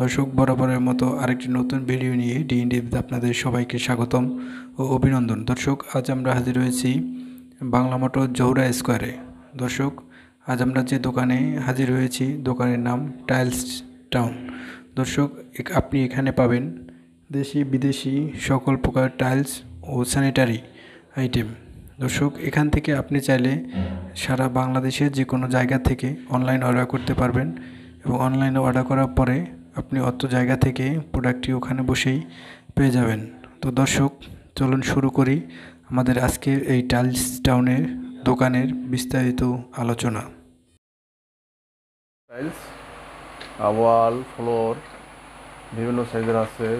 दर्शक बराबरेर मतो आरेकटी नतून भिडियो निये DN-TV आपनादेर सबाइके स्वागतम ओ अभिनंदन। दर्शक आज आमरा हाजिर हयेछि बांग्लामोटर जौहरा स्कोयारे। दर्शक आज आमरा जे दोकाने हाजिर हयेछि दोकानेर नाम टाइल्स टाउन। दर्शक आपनि एखाने पाबेन देशी विदेशी सकल प्रकार टाइल्स ओ सैनिटारि आइटेम। दर्शक एखान थेके आपनि चाइले सारा बांग्लादेशेर जे कोनो जायगा थेके अनलाइन अर्डार करते पारबेन एबं अनलाइन अर्डार करार परे अपनी अत जैगा प्रोडक्टी ओखाने बसेई पेये जाबेन। तो दर्शक चलुन शुरू करी आमादेर आजकेर एई टाइल्स टाउनेर दोकानेर विस्तारित आलोचना। टाइल्स वाल फ्लोर विभिन्न साइजेर आछे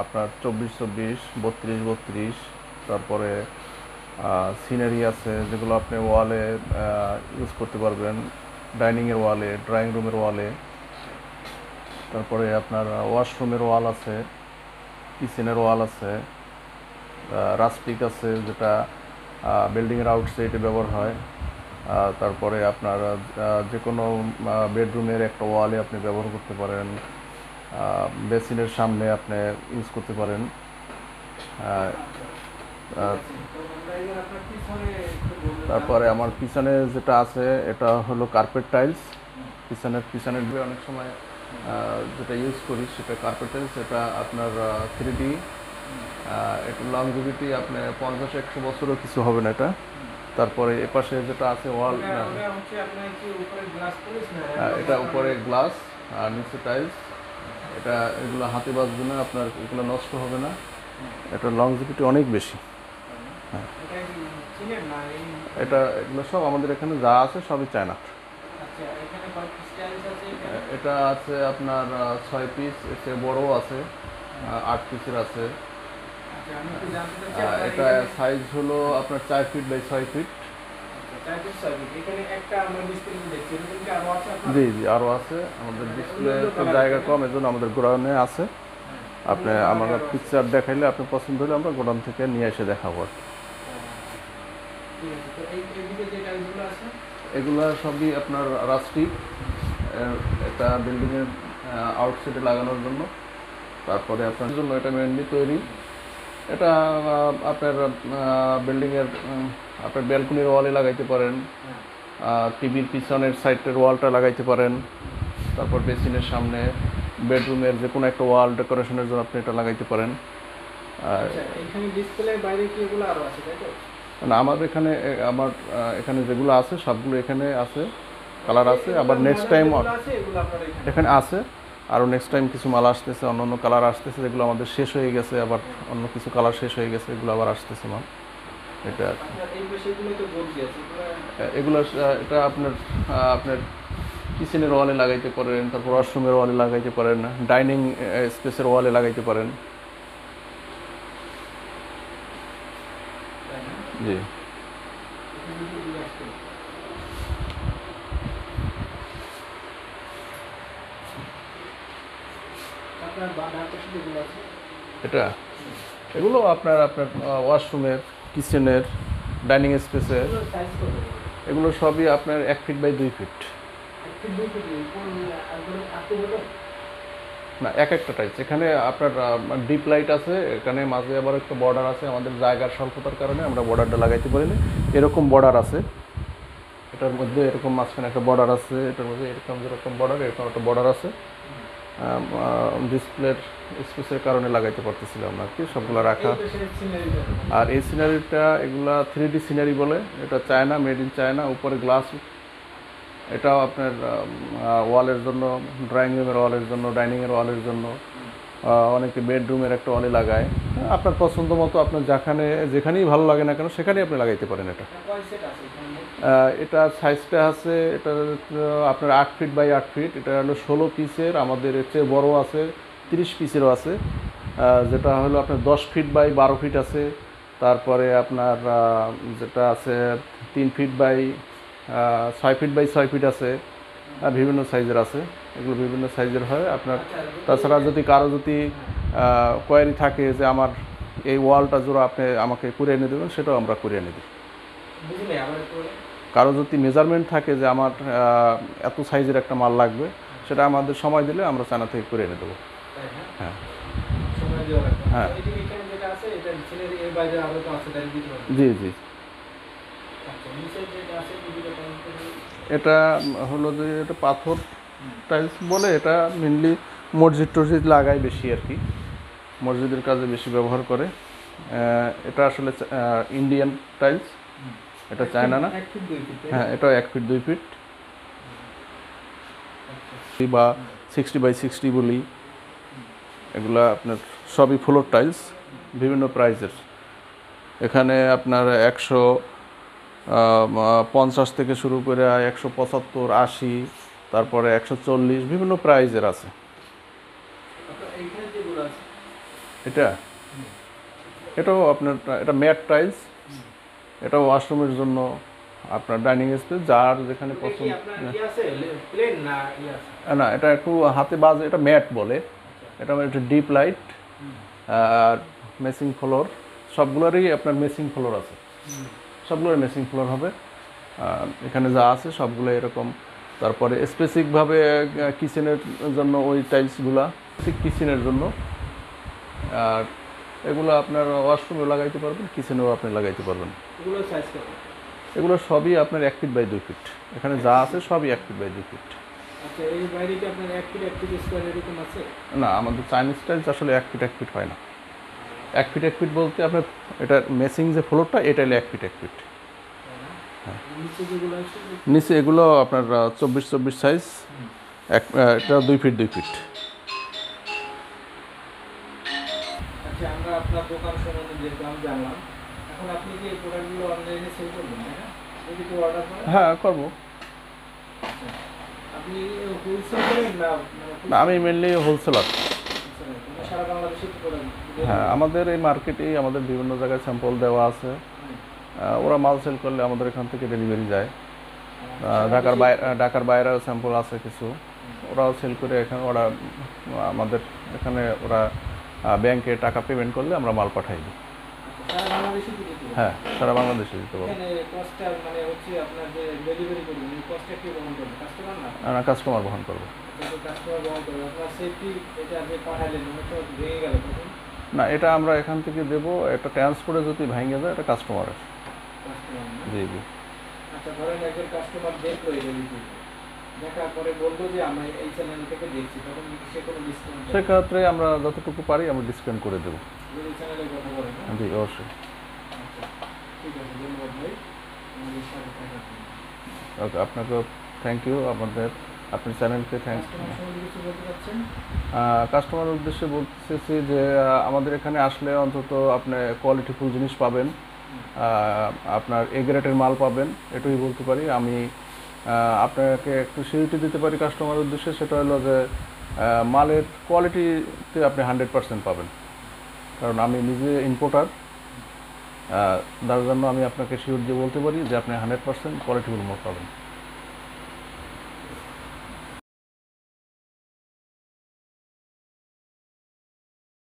आपनार 24-24, 32-32, तारपरे सिनारि आछे जेगुलो आपनि वाले यूज करते पारबेन, डाइनिंग एर वाले, ड्रयिंग रूम एर वाले, তারপরে আপনার ওয়াশরুমের ওয়াল আছে, কিচেনের ওয়াল আছে, রাস্টিক আছে যেটা বিল্ডিং এর আউটসাইডে ব্যবহার হয়, তারপরে আপনার যে কোনো বেডরুমের একটা ওয়ালে আপনি ব্যবহার করতে পারেন, বেসিনের সামনে আপনি ইউজ করতে পারেন। তারপরে আমার পিছনে যেটা আছে এটা হলো কার্পেট টাইলস। পিছনের অনেক সময় যেটা ইউজ করি সেটা কার্পেটের, সেটা আপনার 3D, একটু লংজিভিটি আপনার 50-100 বছরও কিছু হবে না এটা। তারপরে এপাশে যেটা আছে ওয়াল, এটা উপরে গ্লাস আর নিচে টাইলস। এটা এগুলো হাতে বাজবে না আপনার, এগুলো নষ্ট হবে না, এটা লংজিভিটি অনেক বেশি। এটা এগুলো সব আমাদের এখানে যা আছে সবই চায়না। এটা আছে আপনার 6 পিস, এসে বড় আছে 8 পিসের আছে। এটা সাইজ হলো আপনার 4 ফিট বাই 6 ফিট। জি জি আরও আছে, আমাদের ডিসপ্লে জায়গা কম এজন্য আমাদের গোডাউনে আছে। আপনি আমরা পিকচার দেখাইলে আপনি পছন্দ হলে আমরা গোডাউন থেকে নিয়ে এসে দেখাবো। এগুলো সবই আপনার রাস্টিক, এটা বিল্ডিংয়ের আউটসাইডে লাগানোর জন্য। তারপরে আপনার জন্য এটা মেনলি তৈরি, এটা আপনার বিল্ডিংয়ের আপনার ব্যালকনির ওয়ালে লাগাইতে পারেন, টিভির পিছনের সাইডের ওয়ালটা লাগাইতে পারেন, তারপর বেসিনের সামনে বেডরুমের যে কোনো একটা ওয়াল ডেকোরেশনের জন্য আপনি এটা লাগাইতে পারেন। আর এখানে ডিসপ্লে বাইরে কি এগুলো আরও আছে? তাই তো না, আমার এখানে যেগুলো আছে সবগুলো এখানে আছে, কালার আছে। আবার নেক্সট টাইম এখানে আছে আরও নেক্সট টাইম কিছু মাল আসতেছে, অন্য অন্য কালার আসতেছে যেগুলো আমাদের শেষ হয়ে গেছে, আবার অন্য কিছু কালার শেষ হয়ে গেছে এগুলো আবার আসতেছে মাল। এটা এগুলো এটা আপনার আপনার কিচেনের ওয়ালে লাগাইতে পারেন, তারপর ওয়াশরুমের ওয়ালে লাগাইতে পারেন, ডাইনিং স্পেসের ওয়ালে লাগাইতে পারেন। জি এটা এগুলো আপনার আপনার ওয়াশরুমের, কিচেনের, ডাইনিং স্পেসের, এগুলো সবই আপনার 1 ফিট বাই 2 ফিট। না এক একটা টাইলস এখানে আপনার ডিপ লাইট আছে, এখানে মাঝে আবার একটা বর্ডার আছে, আমাদের জায়গার স্বল্পতার কারণে আমরা বর্ডারটা লাগাইতে পারিনি। এরকম বর্ডার আছে এটার মধ্যে, এরকম মাঝখানে একটা বর্ডার আছে এটার মধ্যে, এরকম যেরকম বর্ডার এরকম একটা বর্ডার আছে। ডিসপ্লের স্পেসের কারণে লাগাইতে পারতেছিলাম আর কি সবগুলো রাখা। আর এই সিনারিটা এগুলা 3D সিনারি বলে, এটা চায়না, মেড ইন চায়না। উপরে গ্লাস, এটাও আপনার ওয়ালের জন্য, ড্রয়িং রুমের ওয়ালের জন্য, ডাইনিংয়ের ওয়ালের জন্য, অনেকে বেডরুমের একটা ওয়ালে লাগায়। আপনার পছন্দ মতো আপনার যেখানেই ভালো লাগে না কেন সেখানেই আপনি লাগাইতে পারেন। এটা এটা সাইজটা আছে এটা আপনার 8 ফিট বাই 8 ফিট। এটা হলো 16 পিসের, আমাদের এর চেয়ে বড়ো আছে 30 পিসেরও আছে, যেটা হলো আপনার 10 ফিট বাই 12 ফিট আছে। তারপরে আপনার যেটা আছে 3 feet by 6 feet by 6 feet আছে, বিভিন্ন সাইজের আছে, এগুলো বিভিন্ন সাইজের হয় আপনার। তাছাড়া যদি কারো যদি কোয়ারি থাকে যে আমার এই ওয়ালটা জোড়া আপনি আমাকে করে এনে দেবেন, সেটাও আমরা করে এনে দিই। কারো যদি মেজারমেন্ট থাকে যে আমার এত সাইজের একটা মাল লাগবে, সেটা আমাদের সময় দিলে আমরা চায়না থেকে করে এনে দেবো। হ্যাঁ হ্যাঁ জি জি। এটা হলো যে এটা পাথর টাইলস বলে, এটা মেনলি মসজিদ টসজিদ লাগায় বেশি আর কি, মসজিদের কাজে বেশি ব্যবহার করে। এটা আসলে ইন্ডিয়ান টাইলস, এটা চায়না না। হ্যাঁ এটা 1 ফিট 2 ফিট বা 60 বাই 60 বলি, এগুলা আপনার সবই ফ্লোর টাইলস বিভিন্ন প্রাইজের। এখানে আপনার 150 থেকে শুরু করে 175, 80 তারপরে 140 বিভিন্ন প্রাইজের আছে। এটা এটাও আপনার এটা ম্যাট টাইলস, এটা ওয়াশরুমের জন্য আপনার ডাইনিং স্পেস যার যেখানে পছন্দ। না এটা একটু হাতে বাজে, এটা ম্যাট বলে, এটা একটা ডিপ লাইট আর মেসিং ফ্লোর, সবগুলোরই আপনার মেসিং ফ্লোর আছে, সবগুলোর মেসিং ফ্লোর হবে এখানে যা আছে সবগুলো এরকম। তারপরে স্পেসিফিকভাবে কিচেনের জন্য ওই টাইলসগুলা কিচেনের জন্য, আর এগুলো আপনার ওয়াশরুমেও লাগাইতে পারবেন, কিচেনেও আপনি লাগাইতে পারবেন। এগুলো সবই আপনার 1 ফিট বাই 2 ফিট, এখানে যা আছে সবই 1 ফিট বাই 2 ফিট। না আমাদের চাইনিজ টাইলস আসলে 1 ফিট 1 ফিট হয় না, 1 ফিট 1 ফিট বলতে আপনার এটা মেসিং যে ফ্লোরটা এটা হলো 1 ফিট 1 ফিট। হ্যাঁ নিচে এগুলো আপনার 24 সাইজ, এটা 2 ফিট 2 ফিট। হ্যাঁ করবো না, আমি মেনলি হোলসেলার। হ্যাঁ আমাদের এই মার্কেটে আমাদের বিভিন্ন জায়গায় স্যাম্পল দেওয়া আছে, ওরা মাল সেল করলে আমাদের এখান থেকে ডেলিভারি যায়। ঢাকার বাইরেও স্যাম্পল আছে কিছু, ওরাও সেল করে এখানে, ওরা আমাদের এখানে ওরা ব্যাংকে টাকা পেমেন্ট করলে আমরা মাল পাঠাই দিই। হ্যাঁ সারা বাংলাদেশে দিতে পারবো। না কাস্টমার বহন করবো না, এটা আমরা এখান থেকে দেবো, একটা ট্রান্সপোর্টে যদি ভেঙে যায় এটা কাস্টমারের। জি জি। সেক্ষেত্রে আমরা যতটুকু পারি আমরা ডিসকাউন্ট করে দেবো। জি অবশ্যই। ওকে আপনাকে থ্যাংক ইউ, আমাদের আপনার চ্যানেলকে থ্যাংক ইউ। কাস্টমারের উদ্দেশ্যে বলতেছি যে আমাদের এখানে আসলে অন্তত আপনি কোয়ালিটিফুল জিনিস পাবেন, আপনার এ গ্রেডের মাল পাবেন, এটাই বলতে পারি আমি। আপনাকে একটু সিউরিটি দিতে পারি কাস্টমারের উদ্দেশ্যে, সেটা হলো যে মালের কোয়ালিটিতে আপনি 100% পাবেন, কারণ আমি নিজে ইম্পোর্টার, তার জন্য আমি আপনাকে সিউরিটি বলতে পারি যে আপনি 100% কোয়ালিটিফুল মাল পাবেন।